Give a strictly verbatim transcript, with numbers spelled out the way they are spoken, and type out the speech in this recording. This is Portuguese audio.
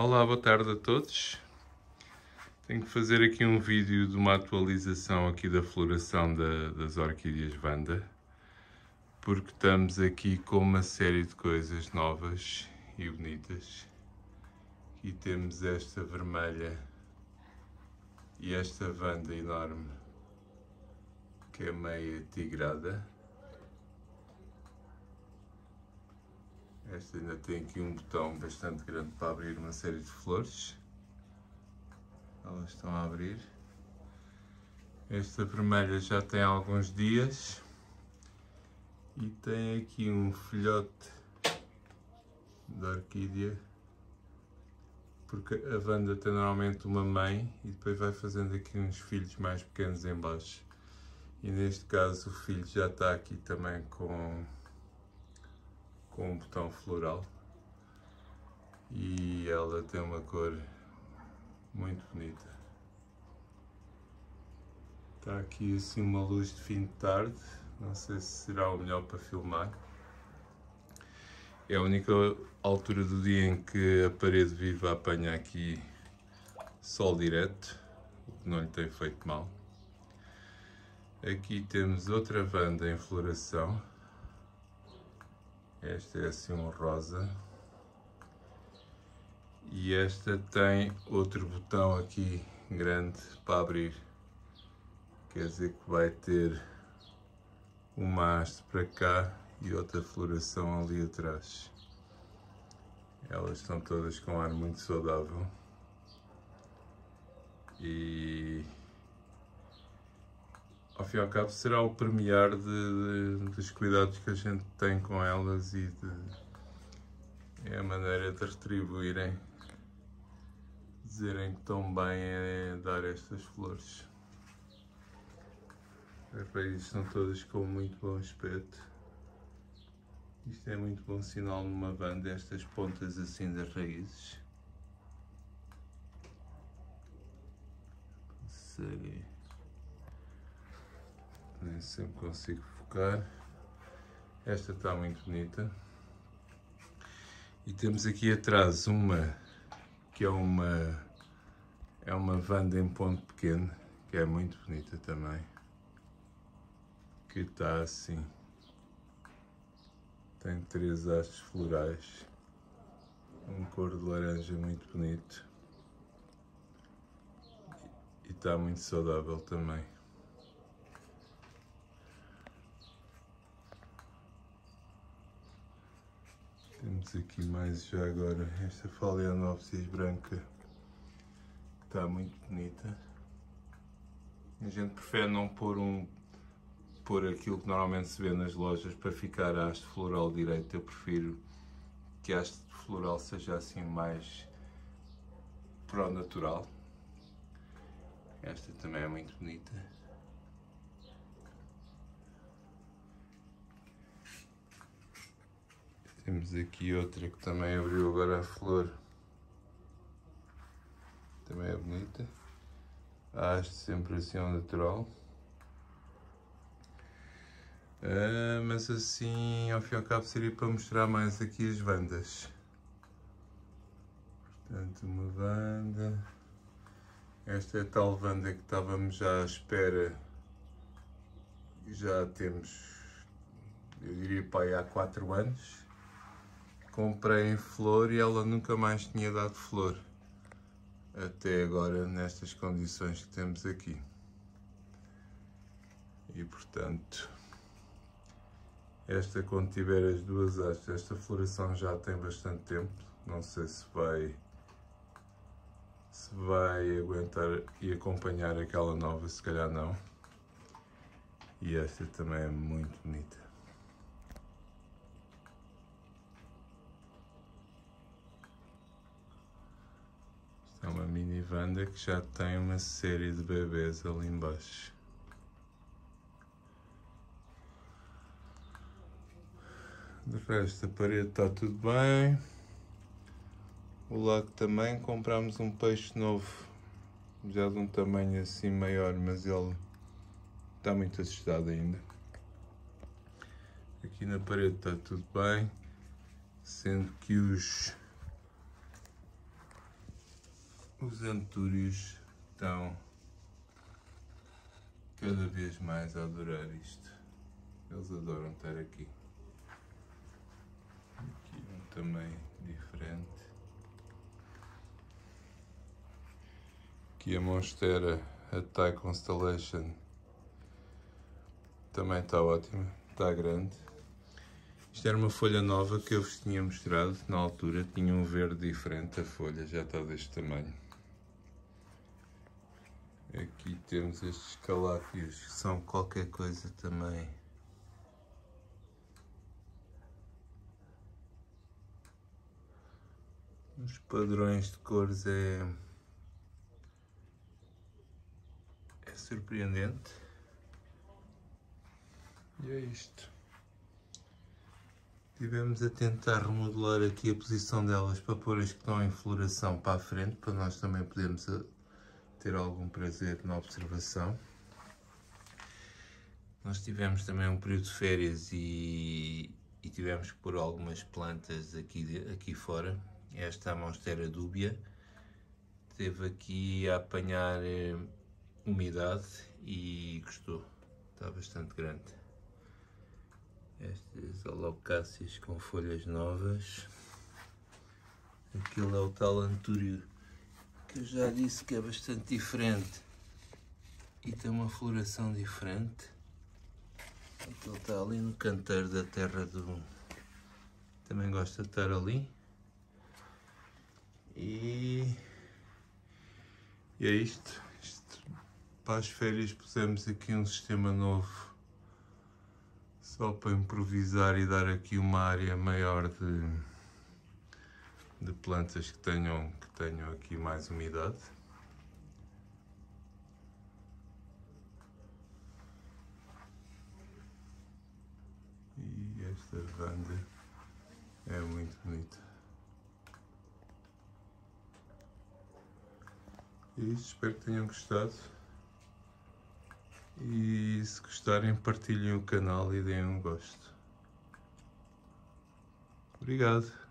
Olá, boa tarde a todos. Tenho que fazer aqui um vídeo de uma atualização aqui da floração da, das orquídeas Vanda, porque estamos aqui com uma série de coisas novas e bonitas. E temos esta vermelha e esta Vanda enorme, que é meia tigrada. Esta ainda tem aqui um botão bastante grande para abrir uma série de flores. Elas estão a abrir. Esta vermelha já tem alguns dias. E tem aqui um filhote de orquídea. Porque a Vanda tem normalmente uma mãe e depois vai fazendo aqui uns filhos mais pequenos em baixo. E neste caso o filho já está aqui também com... com um botão floral, e ela tem uma cor muito bonita. Está aqui assim uma luz de fim de tarde, não sei se será o melhor para filmar. É a única altura do dia em que a parede viva apanha aqui sol direto, o que não lhe tem feito mal. Aqui temos outra Vanda em floração. Esta é assim um rosa, e esta tem outro botão aqui grande para abrir, quer dizer que vai ter uma haste para cá e outra floração ali atrás. Elas estão todas com um ar muito saudável e ao fim e ao cabo será o premiar de, de, dos cuidados que a gente tem com elas, e de, é a maneira de retribuírem, dizerem que tão bem é dar estas flores. As raízes estão todas com muito bom aspecto. Isto é muito bom sinal numa Vanda, estas pontas assim das raízes. Consegue... nem sempre consigo focar. Esta está muito bonita. E temos aqui atrás uma que é uma é uma Vanda em ponto pequeno, que é muito bonita também, que está assim, tem três hastes florais, um cor de laranja muito bonito, e está muito saudável também. Temos aqui mais já agora esta Falenopsis branca, que está muito bonita. A gente prefere não pôr, um, pôr aquilo que normalmente se vê nas lojas para ficar a haste floral direita. Eu prefiro que a haste floral seja assim mais pro natural. Esta também é muito bonita. Temos aqui outra que também abriu agora a flor, também é bonita, a haste sempre assim ao natural, ah, mas assim ao fim e ao cabo seria para mostrar mais aqui as Vandas. Portanto, uma Vanda, esta é a tal Vanda que estávamos já à espera, já temos, eu diria, pai, há quatro anos. Comprei em flor e ela nunca mais tinha dado flor, até agora nestas condições que temos aqui. E portanto, esta, quando tiver as duas hastes, esta floração já tem bastante tempo, não sei se vai, se vai aguentar e acompanhar aquela nova, se calhar não. E esta também é muito bonita. É uma mini Vanda que já tem uma série de bebês ali embaixo. De resto, a parede está tudo bem. O lago também, comprámos um peixe novo, já de um tamanho assim maior, mas ele está muito assustado ainda. Aqui na parede está tudo bem, sendo que os os antúrios estão cada vez mais a adorar isto. Eles adoram estar aqui. Aqui um tamanho diferente. Aqui a monstera, a Thai Constellation, também está ótima, está grande. Isto era uma folha nova que eu vos tinha mostrado na altura, tinha um verde diferente, a folha já está deste tamanho. Aqui temos estes calápios que são qualquer coisa também. Os padrões de cores é, é surpreendente. E é isto. Tivemos a tentar remodelar aqui a posição delas para pôr as que estão em floração para a frente, para nós também podermos ter algum prazer na observação. Nós tivemos também um período de férias e, e tivemos que pôr algumas plantas aqui, aqui fora. Esta é a monstera dúbia, esteve aqui a apanhar umidade e gostou, está bastante grande. Estas alocácias com folhas novas. Aquele é o tal Antúrio, que eu já disse que é bastante diferente e tem uma floração diferente. Então está ali no canteiro da terra do... Também gosta de estar ali. E, e é isto. isto. Para as férias pusemos aqui um sistema novo, só para improvisar e dar aqui uma área maior de, de plantas que tenham, que tenham aqui mais umidade. E esta Vanda é muito bonita. E espero que tenham gostado. E se gostarem, partilhem o canal e deem um gosto. Obrigado.